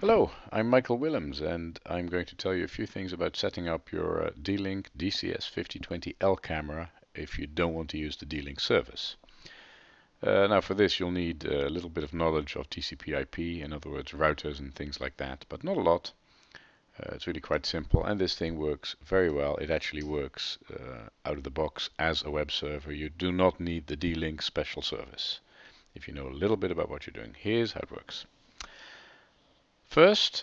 Hello, I'm Michael Willems, and I'm going to tell you a few things about setting up your D-Link DCS-5020L camera if you don't want to use the D-Link service. Now for this you'll need a little bit of knowledge of TCP/IP, in other words routers and things like that, but not a lot. It's really quite simple, and this thing works very well. It actually works out of the box as a web server. You do not need the D-Link special service if you know a little bit about what you're doing. Here's how it works. First,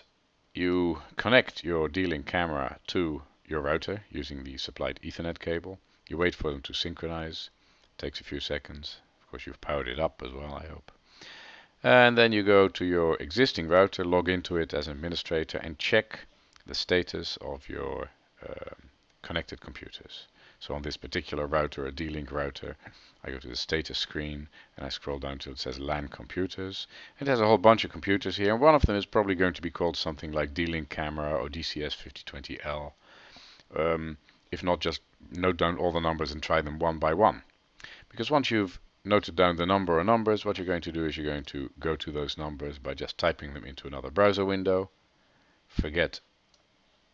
you connect your D-Link camera to your router using the supplied Ethernet cable. You wait for them to synchronize. It takes a few seconds. Of course, you've powered it up as well, I hope. And then you go to your existing router, log into it as administrator, and check the status of your connected computers. So on this particular router, a D-Link router, I go to the status screen and I scroll down till it says LAN computers. It has a whole bunch of computers here, and one of them is probably going to be called something like D-Link camera or DCS-5020L. If not, just note down all the numbers and try them one by one. Because once you've noted down the number or numbers, what you're going to do is you're going to go to those numbers by just typing them into another browser window. Forget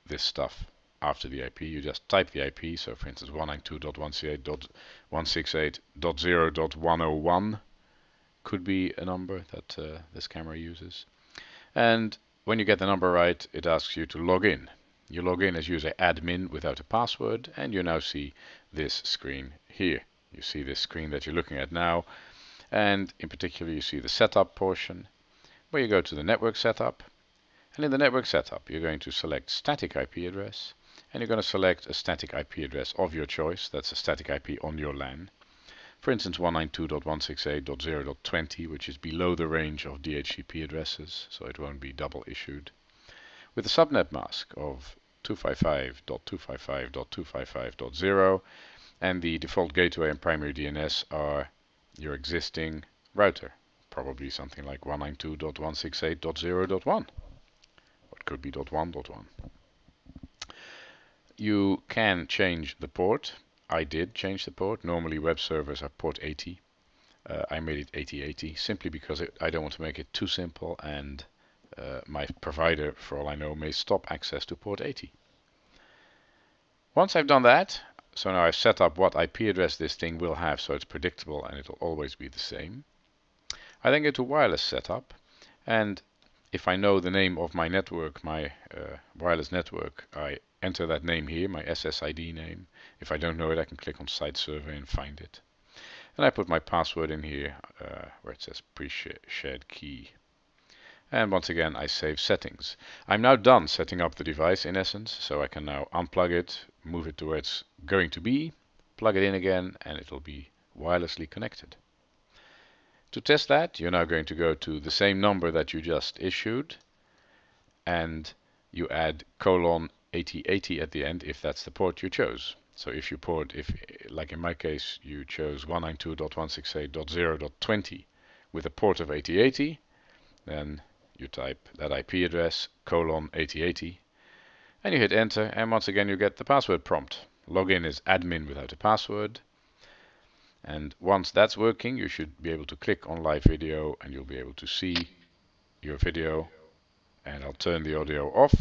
this stuff. After the IP, you just type the IP, so for instance 192.168.168.0.101 could be a number that this camera uses. And when you get the number right, it asks you to log in. You log in as user admin without a password, and you now see this screen here. You see this screen that you're looking at now, and in particular you see the setup portion, where you go to the network setup, and in the network setup you're going to select static IP address. And you're going to select a static IP address of your choice. That's a static IP on your LAN. For instance, 192.168.0.20, which is below the range of DHCP addresses, so it won't be double issued. With a subnet mask of 255.255.255.0, and the default gateway and primary DNS are your existing router, probably something like 192.168.0.1, or it could be .1.1. You can change the port. I did change the port. Normally web servers are port 80. I made it 8080 simply because I don't want to make it too simple, and my provider, for all I know, may stop access to port 80. Once I've done that, so now I've set up what IP address this thing will have, so it's predictable and it'll always be the same. I then go to wireless setup, and if I know the name of my network, my wireless network, I enter that name here, my SSID name. If I don't know it, I can click on Site Survey and find it. And I put my password in here, where it says pre-shared key. And once again, I save settings. I'm now done setting up the device, in essence, so I can now unplug it, move it to where it's going to be, plug it in again, and it'll be wirelessly connected. To test that, you're now going to go to the same number that you just issued, and you add colon 8080 at the end if that's the port you chose. So if you like in my case, you chose 192.168.0.20 with a port of 8080, then you type that IP address, colon 8080, and you hit enter, and once again you get the password prompt. Login is admin without a password, and once that's working, you should be able to click on live video, and you'll be able to see your video, and I'll turn the audio off.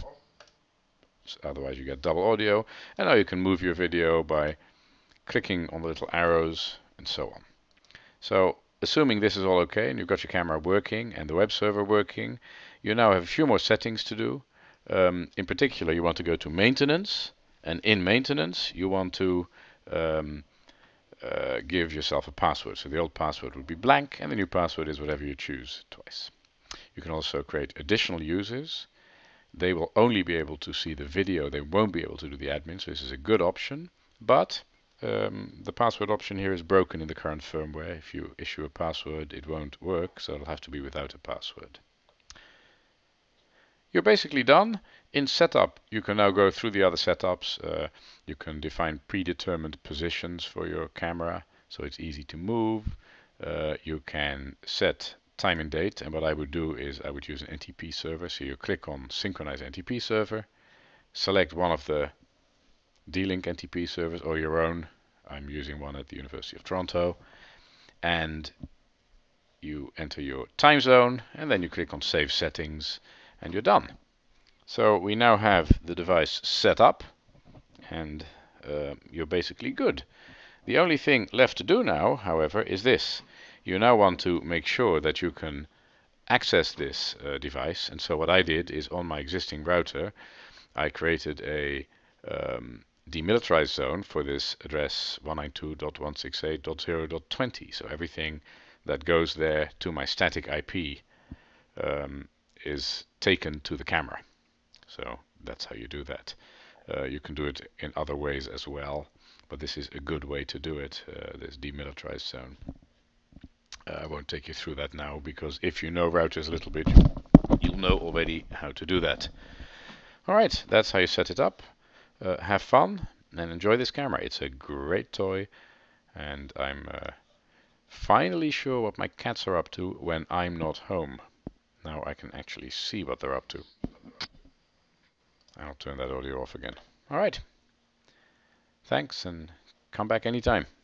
Otherwise you get double audio, and now you can move your video by clicking on the little arrows and so on. So assuming this is all okay and you've got your camera working and the web server working, you now have a few more settings to do. In particular, you want to go to maintenance, and in maintenance you want to give yourself a password. So the old password would be blank, and the new password is whatever you choose twice. You can also create additional users. They will only be able to see the video, they won't be able to do the admin, so this is a good option, but the password option here is broken in the current firmware. If you issue a password, it won't work, so it'll have to be without a password. You're basically done. In setup, you can now go through the other setups. You can define predetermined positions for your camera, so it's easy to move. You can set time and date, and what I would do is I would use an NTP server, so you click on Synchronize NTP server, select one of the D-Link NTP servers or your own. I'm using one at the University of Toronto, and you enter your time zone, and then you click on Save Settings, and you're done. So we now have the device set up, and you're basically good. The only thing left to do now, however, is this. You now want to make sure that you can access this device, and so what I did is on my existing router, I created a demilitarized zone for this address 192.168.0.20. So everything that goes there to my static IP is taken to the camera. So that's how you do that. You can do it in other ways as well, but this is a good way to do it, this demilitarized zone. I won't take you through that now, because if you know routers a little bit, you'll know already how to do that. All right, that's how you set it up. Have fun and enjoy this camera. It's a great toy, and I'm finally sure what my cats are up to when I'm not home. Now I can actually see what they're up to. I'll turn that audio off again. All right. Thanks, and come back anytime.